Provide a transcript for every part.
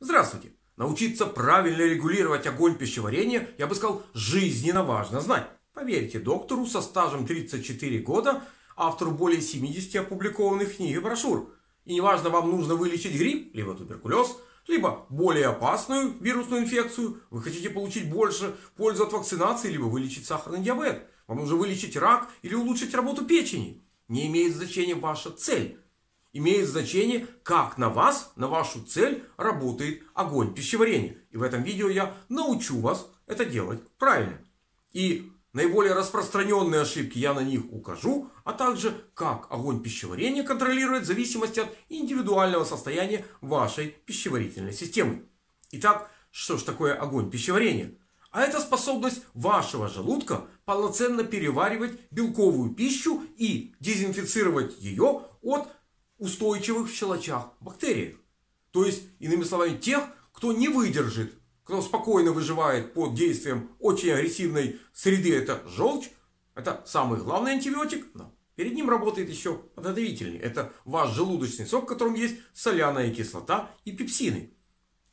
Здравствуйте. Научиться правильно регулировать огонь пищеварения, я бы сказал, жизненно важно знать. Поверьте доктору со стажем 34 года, автору более 70 опубликованных книг и брошюр. И неважно, вам нужно вылечить грипп, либо туберкулез, либо более опасную вирусную инфекцию, вы хотите получить больше пользу от вакцинации, либо вылечить сахарный диабет, вам нужно вылечить рак или улучшить работу печени. Не имеет значения ваша цель. Имеет значение, как на вас, на вашу цель работает огонь пищеварения. И в этом видео я научу вас это делать правильно. И наиболее распространенные ошибки я на них укажу, а также как огонь пищеварения контролирует в зависимости от индивидуального состояния вашей пищеварительной системы. Итак, что же такое огонь пищеварения? А это способность вашего желудка полноценно переваривать белковую пищу и дезинфицировать ее от устойчивых в щелочах бактерий. То есть, иными словами, тех, кто не выдержит, кто спокойно выживает под действием очень агрессивной среды, это желчь, это самый главный антибиотик, но перед ним работает еще подготовительный. Это ваш желудочный сок, в котором есть соляная кислота и пепсины.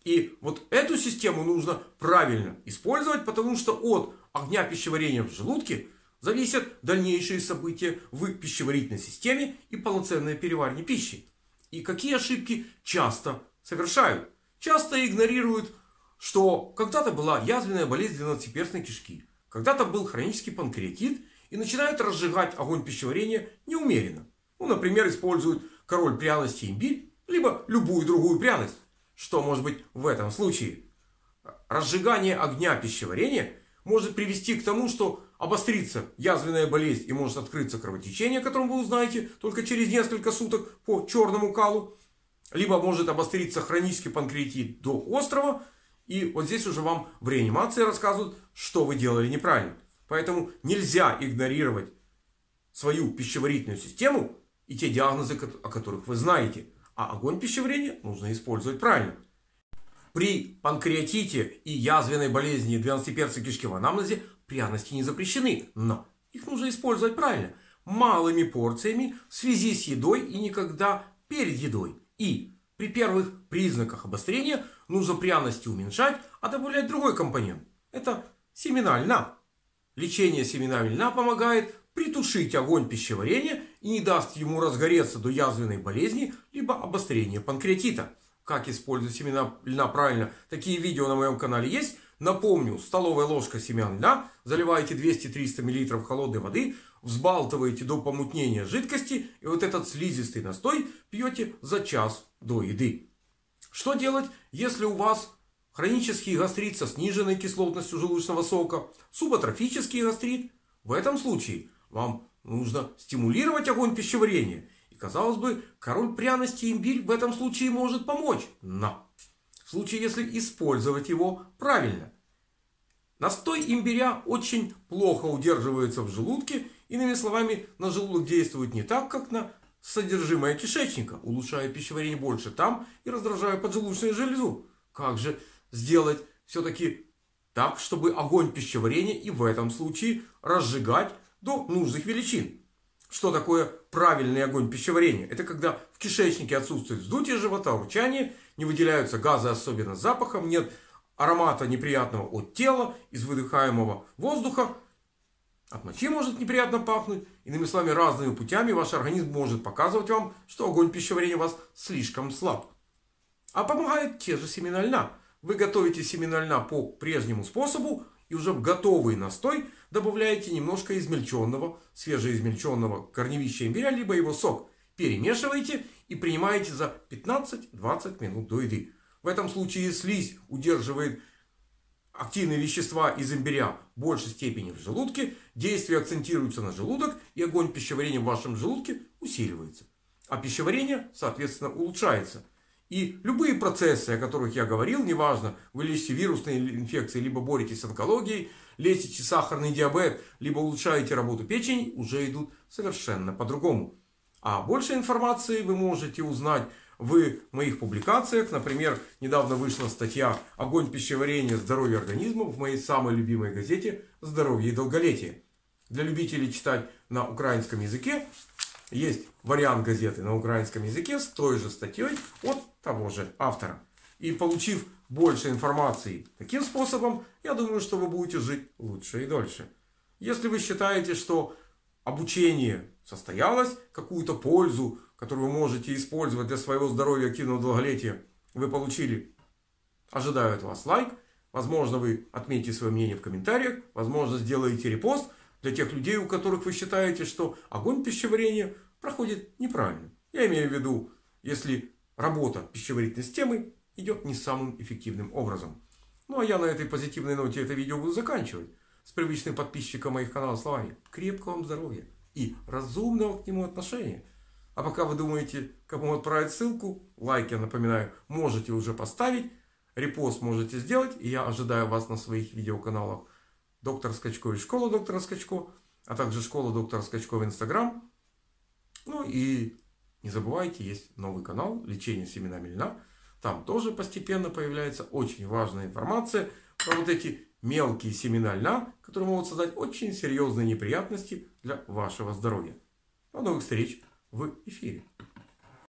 И вот эту систему нужно правильно использовать, потому что от огня пищеварения в желудке зависят дальнейшие события в пищеварительной системе и полноценное переваривание пищи. И какие ошибки часто совершают? Часто игнорируют, что когда-то была язвенная болезнь двенадцатиперстной кишки, когда-то был хронический панкреатит, и начинают разжигать огонь пищеварения неумеренно. Ну, например, используют король пряности имбирь, либо любую другую пряность. Что может быть в этом случае? Разжигание огня пищеварения может привести к тому, что обострится язвенная болезнь и может открыться кровотечение, о котором вы узнаете только через несколько суток по черному калу. Либо может обостриться хронический панкреатит до острова. И вот здесь уже вам в реанимации рассказывают, что вы делали неправильно. Поэтому нельзя игнорировать свою пищеварительную систему и те диагнозы, о которых вы знаете. А огонь пищеварения нужно использовать правильно. При панкреатите и язвенной болезни двенадцатиперстной кишки в анамнезе пряности не запрещены, но их нужно использовать правильно. Малыми порциями в связи с едой и никогда перед едой. И при первых признаках обострения нужно пряности уменьшать, а добавлять другой компонент. Это семена льна. Лечение семена льна помогает притушить огонь пищеварения и не даст ему разгореться до язвенной болезни либо обострения панкреатита. Как использовать семена льна правильно? Такие видео на моем канале есть. Напомню, столовая ложка семян льна, заливаете 200-300 мл холодной воды, взбалтываете до помутнения жидкости и вот этот слизистый настой пьете за час до еды. Что делать, если у вас хронический гастрит со сниженной кислотностью желудочного сока, субатрофический гастрит? В этом случае вам нужно стимулировать огонь пищеварения. И, казалось бы, король пряности имбирь в этом случае может помочь. Но в случае, если использовать его правильно. Настой имбиря очень плохо удерживается в желудке. Иными словами, на желудок действует не так, как на содержимое кишечника, улучшая пищеварение больше там и раздражая поджелудочную железу. Как же сделать все-таки так, чтобы огонь пищеварения и в этом случае разжигать до нужных величин? Что такое правильный огонь пищеварения? Это когда в кишечнике отсутствует вздутие живота, урчание, не выделяются газы, особенно с запахом, нет аромата неприятного от тела, из выдыхаемого воздуха. От мочи может неприятно пахнуть. Иными словами, разными путями ваш организм может показывать вам, что огонь пищеварения у вас слишком слаб. А помогают те же семена льна. Вы готовите семена льна по прежнему способу и уже в готовый настой добавляете немножко измельченного, свежеизмельченного корневища имбиря, либо его сок. Перемешиваете и принимаете за 15-20 минут до еды. В этом случае слизь удерживает активные вещества из имбиря в большей степени в желудке, действие акцентируется на желудок и огонь пищеварения в вашем желудке усиливается. А пищеварение, соответственно, улучшается. И любые процессы, о которых я говорил, неважно, вы лечите вирусные инфекции, либо боретесь с онкологией, лечите сахарный диабет, либо улучшаете работу печени, уже идут совершенно по-другому. А больше информации вы можете узнать в моих публикациях. Например, недавно вышла статья «Огонь пищеварения. Здоровье организма» в моей самой любимой газете «Здоровье и долголетие». Для любителей читать на украинском языке есть вариант газеты на украинском языке с той же статьей от того же автора. и получив больше информации. Таким способом, я думаю, что вы будете жить лучше и дольше. Если вы считаете, что обучение состоялось, какую-то пользу, которую вы можете использовать для своего здоровья и активного долголетия, вы получили, ожидаю от вас лайк. Возможно, вы отметите свое мнение в комментариях. Возможно, сделаете репост для тех людей, у которых вы считаете, что огонь пищеварения проходит неправильно. Я имею в виду, если работа пищеварительной системы идет не самым эффективным образом. Ну, а я на этой позитивной ноте это видео буду заканчивать. С привычным подписчиком моих каналов словами: крепкого вам здоровья и разумного к нему отношения. А пока вы думаете, кому отправить ссылку, лайк, я напоминаю, можете уже поставить. Репост можете сделать. И я ожидаю вас на своих видеоканалах Доктор Скачко и Школа Доктора Скачко. А также Школа Доктора Скачко в Инстаграм. Ну и не забывайте, есть новый канал «Лечение семенами льна». Там тоже постепенно появляется очень важная информация про вот эти мелкие семена льна, которые могут создать очень серьезные неприятности для вашего здоровья. До новых встреч в эфире.